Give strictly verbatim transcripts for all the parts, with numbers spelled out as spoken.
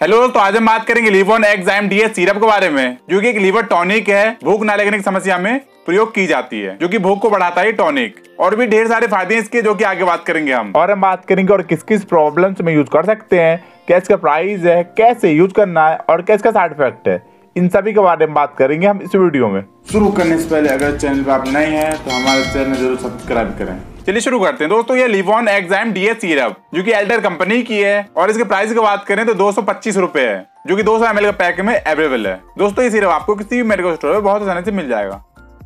Hello दोस्तों, आज हम बात करेंगे Livon x zyme DS syrup के बारे में, जो कि एक लीवर टॉनिक है। भूख ना लगने की समस्या में प्रयोग की जाती है, जो कि भूख को बढ़ाता है टॉनिक। और भी ढेर सारे फायदे हैं इसके, जो कि आगे बात करेंगे हम। और हम बात करेंगे और किस किस प्रॉब्लम्स में यूज कर सकते हैं, क्या इसका प्राइस है, कैसे यूज करना है और क्या इसका साइड इफेक्ट है, इन सभी के बारे में बात करेंगे हम इस वीडियो में। शुरू करने से पहले अगर चैनल पर आप नए हैं तो हमारे चैनल जरूर सब्सक्राइब करें। चलिए शुरू करते हैं दोस्तों। ये Livon x zyme DS syrup जो कि एल्डर कंपनी की है, और इसके प्राइस की बात करें तो दो सौ पच्चीस रुपए है, जो कि दो सौ एम एल के पैक में अवेलेबल है। दोस्तों ये सिरप आपको किसी भी मेडिकल स्टोर में बहुत आसानी से मिल जाएगा,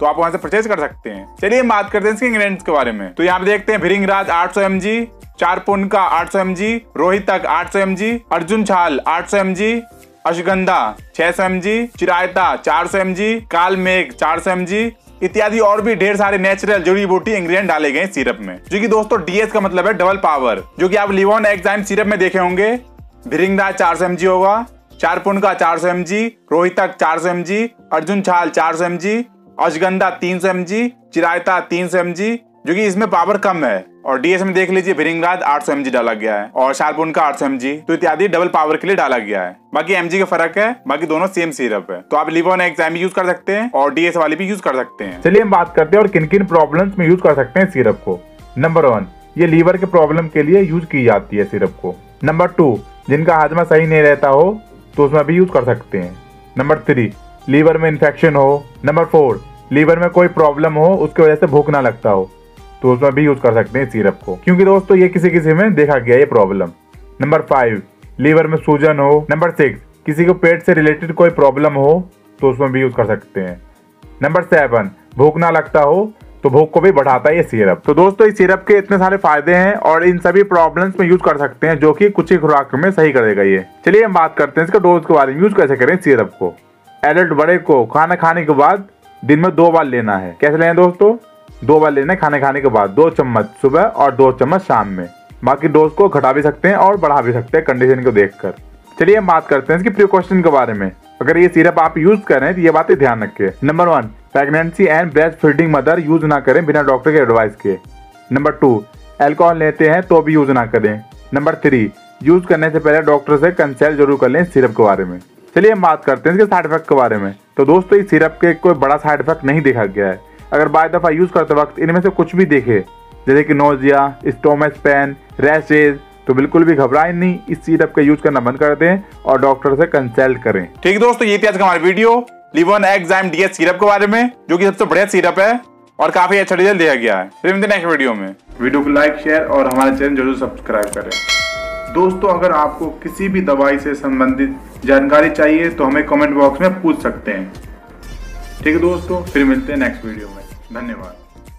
तो आप वहां से परचेज कर सकते हैं। चलिए बात करते हैं इसके इंग्रेडिएंट्स के बारे में। तो यहाँ पे देखते हैं भृंगराज आठ सौ एम जी, चार पुन का आठ सौ एम जी, रोहितक आठ सौ एम जी, अर्जुन छाल आठ सौ एम जी, अश्वगंधा छह सौ एम जी, चिरायता चार सौ एम जी, कालमेघ चार सौ एम जी इत्यादि, और भी ढेर सारे नेचुरल जड़ी बूटी इंग्रेडिएंट डाले गए सिरप में। जो कि दोस्तों डीएस का मतलब है डबल पावर, जो कि आप लिवोन एक्स ज़ाइम सिरप में देखे होंगे। भृंगराज चार सौ एम जी होगा, चार पुन का चार सौ एम जी, रोहितक चार सौ एम जी, अर्जुन छाल चार सौ एम जी, अश्वगंधा तीन सौ एम जी, चिरायता तीन सौ एम जी, जो कि इसमें पावर कम है। और डीएस में देख लीजिए भृंगराज आठ सौ एम जी डाला गया है और शार्पुन का आठ सौ एम जी, तो इत्यादि डबल पावर के लिए डाला गया है। बाकी एमजी का फर्क है, बाकी दोनों सेम सिरप है। तो आप लिवोन एक्स ज़ाइम यूज कर सकते हैं और डीएस वाली भी यूज कर सकते हैं। चलिए हम बात करते हैं और किन किन प्रॉब्लम्स में यूज कर सकते हैं सिरप को। नंबर वन, ये लीवर के प्रॉब्लम के लिए यूज की जाती है सिरप को। नंबर टू, जिनका हाजमा सही नहीं रहता हो तो उसमें भी यूज कर सकते हैं। नंबर थ्री, लीवर में इन्फेक्शन हो। नंबर फोर, लीवर में कोई प्रॉब्लम हो, उसकी वजह से भूख ना लगता हो, तो उसमें भी यूज कर सकते हैं सिरप को, क्योंकि दोस्तों ये किसी किसी में देखा गया ये प्रॉब्लम। नंबर फाइव, लीवर में सूजन हो। नंबर सिक्स, किसी को पेट से रिलेटेड कोई प्रॉब्लम हो तो उसमें भी यूज कर सकते हैं। नंबर सेवन, भूख ना लगता हो तो भूख को भी बढ़ाता है ये सिरप। तो दोस्तों इस सिरप के इतने सारे फायदे हैं और इन सभी प्रॉब्लम्स में यूज कर सकते हैं, जो कि कुछ ही खुराक में सही कर देगा ये। चलिए हम बात करते हैं इसका डोज के बारे में, यूज कैसे करें सिरप को। एडल्ट बड़े को खाना खाने के बाद दिन में दो बार लेना है। कैसे लेना है दोस्तों? दो बार लेना है खाने खाने के बाद, दो चम्मच सुबह और दो चम्मच शाम में। बाकी डोज को घटा भी सकते हैं और बढ़ा भी सकते हैं कंडीशन को देखकर। चलिए हम बात करते हैं इसकी प्रिकॉशन के बारे में। अगर ये सिरप आप यूज करें तो ये बातें ध्यान रखें। Number one, pregnancy and breast feeding mother use ना करें बिना डॉक्टर के एडवाइस के। नंबर टू, एल्कोहल लेते हैं तो भी यूज ना करें। नंबर थ्री, यूज करने से पहले डॉक्टर से कंसल्ट जरूर कर लें सिरप के बारे में। चलिए हम बात करते हैं इसके साइड इफेक्ट के बारे में। तो दोस्तों इस सिरप के कोई बड़ा साइड इफेक्ट नहीं देखा गया है। अगर बाय दफा यूज करते वक्त इनमें से कुछ भी देखे, जैसे कि नोजिया, स्टोमच पेन, रैशेज, तो बिल्कुल भी घबराएं नहीं, इस सिरप का यूज करना बंद कर दें और डॉक्टर से कंसल्ट करें। ठीक है दोस्तों, ये थी आज का हमारा video Livon x zyme DS syrup के बारे में, जो कि सबसे बढ़िया सिरप है और काफी अच्छा रिजल्ट दिया गया है। फिर मिलते हैं नेक्स्ट वीडियो में। वीडियो को लाइक, शेयर और हमारे चैनल जरूर सब्सक्राइब करें। दोस्तों अगर आपको किसी भी दवाई से संबंधित जानकारी चाहिए तो हमें कमेंट बॉक्स में पूछ सकते हैं। ठीक है दोस्तों, फिर मिलते हैं नेक्स्ट वीडियो में। धन्यवाद।